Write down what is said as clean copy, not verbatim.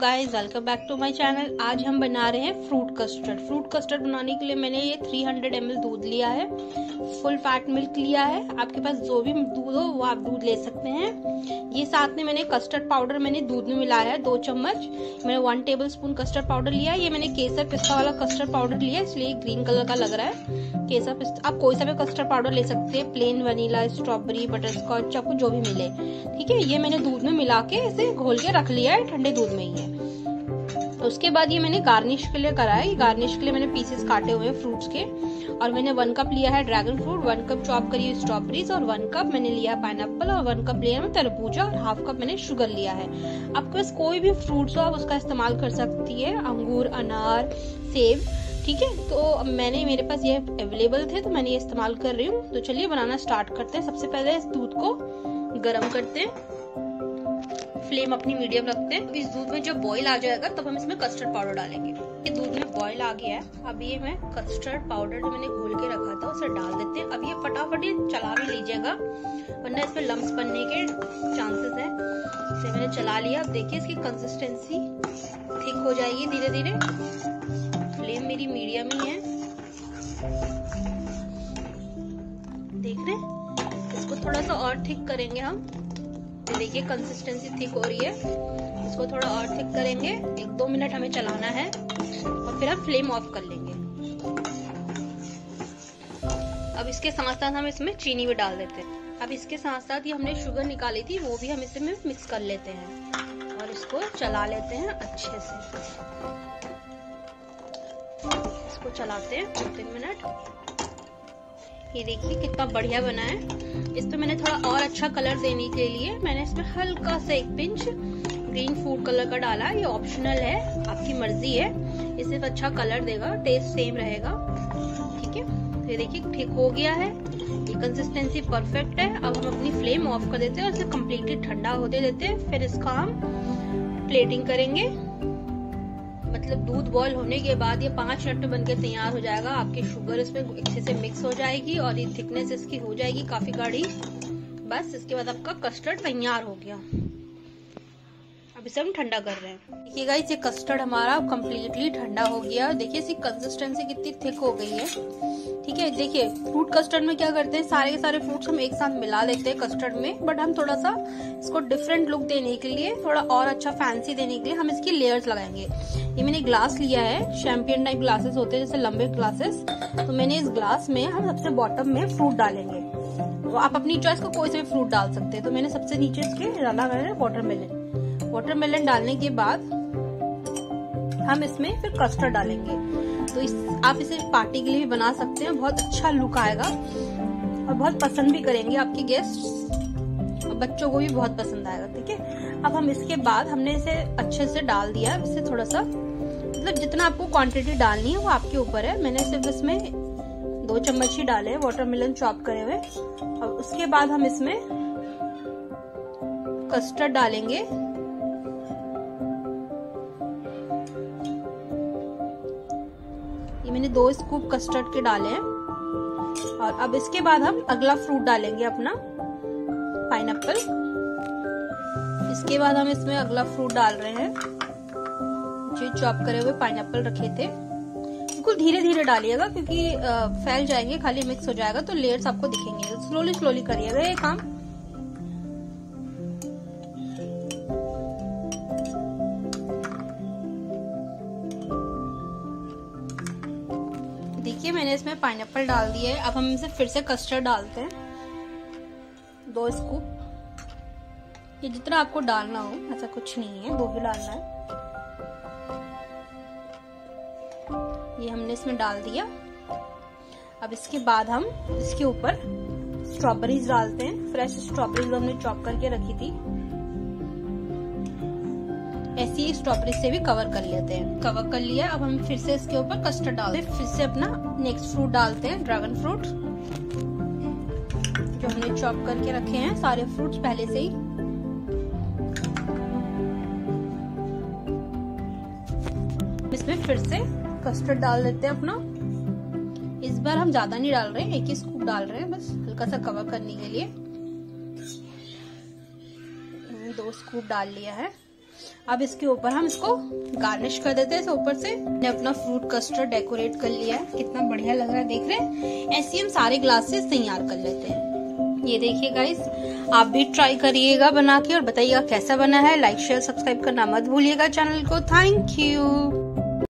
Guys welcome back to my channel. आज हम बना रहे हैं फ्रूट कस्टर्ड। फ्रूट कस्टर्ड बनाने के लिए मैंने ये 300 ml दूध लिया है, फुल फैट मिल्क लिया है। आपके पास जो भी दूध हो वो आप दूध ले सकते हैं। ये साथ में मैंने कस्टर्ड पाउडर मैंने दूध में मिलाया है 2 चम्मच। मैंने 1 टेबल स्पून कस्टर्ड पाउडर लिया है। ये मैंने केसर पिस्ता वाला कस्टर्ड पाउडर लिया, इसलिए ग्रीन कलर का लग रहा है केसर पिस्ता। आप कोई सा भी कस्टर्ड पाउडर ले सकते हैं, plain vanilla, strawberry, butterscotch, chocolate, जो भी मिले। ठीक है, ये मैंने दूध में मिला के इसे घोल के रख लिया है, ठंडे दूध में ही है। उसके बाद ये मैंने गार्निश के लिए करा है। गार्निश के लिए मैंने पीसेस काटे हुए हैं फ्रूट्स के, और मैंने 1 कप लिया है ड्रैगन फ्रूट, 1 कप चॉप करी स्ट्रॉबेरीज, और 1 कप मैंने लिया पाइनएप्पल, और 1 कप लिया है तरबूजा, और 1/2 कप मैंने शुगर लिया है। आपके पास कोई भी फ्रूट्स हो आप उसका इस्तेमाल कर सकती है, अंगूर, अनार, सेब। ठीक है, तो मैंने मेरे पास ये अवेलेबल थे तो मैंने ये इस्तेमाल कर रही हूँ। तो चलिए बनाना स्टार्ट करते हैं। सबसे पहले इस दूध को गर्म करते हैं, फ्लेम अपनी मीडियम रखते हैं। इस दूध में जब बॉईल आ जाएगा तब हम इसमें कस्टर्ड पाउडर डालेंगे। ये दूध में बॉईल आ गया है, अब ये मैं कस्टर्ड पाउडर जो मैंने घोल के रखा था उसे डाल देते हैं। अब ये फटाफट चला भी लीजिएगा वरना इसमें लम्प्स बनने के चांसेस है। इसे मैंने चला लिया, अब देखिए इसकी कंसिस्टेंसी ठीक हो जाएगी धीरे धीरे। फ्लेम मेरी मीडियम ही है, देख रहे हैं। इसको थोड़ा सा और ठीक करेंगे हम। देखिए कंसिस्टेंसी थिक हो रही है, इसको थोड़ा और थिक करेंगे। 1-2 मिनट हमें चलाना है और फिर हम फ्लेम ऑफ कर लेंगे। अब इसके साथ साथ हम इसमें चीनी भी डाल देते हैं। अब इसके साथ साथ ये हमने शुगर निकाली थी वो भी हम इसमें मिक्स कर लेते हैं और इसको चला लेते हैं अच्छे से। इसको चलाते हैं 2-3 मिनट। ये देखिए कितना बढ़िया बना है। इस पर मैंने थोड़ा और अच्छा कलर देने के लिए मैंने इसमें हल्का सा 1 पिंच ग्रीन फूड कलर का डाला है। ये ऑप्शनल है, आपकी मर्जी है। ये सिर्फ अच्छा कलर देगा, टेस्ट सेम रहेगा। ठीक है, तो ये देखिए ठीक हो गया है, ये कंसिस्टेंसी परफेक्ट है। अब हम अपनी फ्लेम ऑफ कर देते हैं और इसे कम्प्लीटली ठंडा होते देते हैं। फिर इसका हम प्लेटिंग करेंगे, मतलब दूध बॉईल होने के बाद ये 5 मिनट में बनके तैयार हो जाएगा। आपकी शुगर इसमें अच्छे से मिक्स हो जाएगी और ये थिकनेस इसकी हो जाएगी काफी गाढ़ी। बस इसके बाद आपका कस्टर्ड तैयार हो गया। अब इसे हम ठंडा कर रहे हैं। देखिए गाइस, ये कस्टर्ड हमारा कम्प्लीटली ठंडा हो गया। देखिए इसकी कंसिस्टेंसी कितनी थिक हो गई है। ठीक है, देखिए फ्रूट कस्टर्ड में क्या करते हैं, सारे के सारे फ्रूट्स हम एक साथ मिला लेते हैं कस्टर्ड में, बट हम थोड़ा सा इसको डिफरेंट लुक देने के लिए, थोड़ा और अच्छा फैंसी देने के लिए हम इसकी लेयर्स लगाएंगे। ये मैंने ग्लास लिया है, शैम्पियन टाइप ग्लासेस होते हैं जैसे लंबे ग्लासेस, तो मैंने इस ग्लास में हम सबसे बॉटम में फ्रूट डालेंगे। तो आप अपनी चॉइस का कोई सा भी फ्रूट डाल सकते हैं। तो मैंने सबसे नीचे इसके डाला मैंने वाटरमेलन। वाटरमेलन डालने के बाद हम इसमें फिर कस्टर्ड डालेंगे। तो आप इसे पार्टी के लिए भी बना सकते हैं, बहुत अच्छा लुक आएगा और बहुत पसंद भी करेंगे आपके गेस्ट, और बच्चों को भी बहुत पसंद आएगा। ठीक है, अब हम इसके बाद हमने इसे अच्छे से डाल दिया। इसे थोड़ा सा, मतलब जितना आपको क्वांटिटी डालनी है वो आपके ऊपर है। मैंने सिर्फ इसमें 2 चम्मच ही डाले वाटरमेलन चॉप करे हुए। और उसके बाद हम इसमें कस्टर्ड डालेंगे। मैंने 2 स्कूप कस्टर्ड के डाले हैं। और अब इसके बाद हम अगला फ्रूट डालेंगे अपना पाइनएप्पल। इसके बाद हम इसमें अगला फ्रूट डाल रहे हैं, जो चॉप करे हुए पाइनएप्पल रखे थे। बिल्कुल धीरे धीरे डालिएगा क्योंकि फैल जाएंगे, खाली मिक्स हो जाएगा तो लेयर्स आपको दिखेंगे। तो स्लोली स्लोली करिएगा ये काम। देखिए मैंने इसमें पाइनएप्पल डाल दिया है। अब हम इसे फिर से कस्टर्ड डालते हैं, 2 स्कूप। ये जितना आपको डालना हो, ऐसा कुछ नहीं है, 2 ही डालना है। ये हमने इसमें डाल दिया। अब इसके बाद हम इसके ऊपर स्ट्रॉबेरीज डालते हैं। फ्रेश स्ट्रॉबेरीज हमने चॉप करके रखी थी, ऐसी ही स्ट्रॉबेरी से भी कवर कर लेते हैं। कवर कर लिया, अब हम फिर से इसके ऊपर कस्टर्ड डालते हैं। फिर से अपना नेक्स्ट फ्रूट डालते हैं, ड्रैगन फ्रूट, जो हमने चॉप करके रखे हैं सारे फ्रूट्स पहले से ही। इसमें फिर से कस्टर्ड डाल देते हैं अपना। इस बार हम ज्यादा नहीं डाल रहे हैं, 1 ही स्कूप डाल रहे हैं बस, हल्का सा कवर करने के लिए। 2 स्कूप डाल लिया है। अब इसके ऊपर हम इसको गार्निश कर देते हैं। तो ऊपर से हमने अपना फ्रूट कस्टर्ड डेकोरेट कर लिया है, कितना बढ़िया लग रहा है, देख रहे हैं। ऐसे हम सारे ग्लासेस तैयार कर लेते हैं। ये देखिए गाइस, आप भी ट्राई करिएगा बना के और बताइएगा कैसा बना है। लाइक शेयर सब्सक्राइब करना मत भूलिएगा चैनल को। Thank you.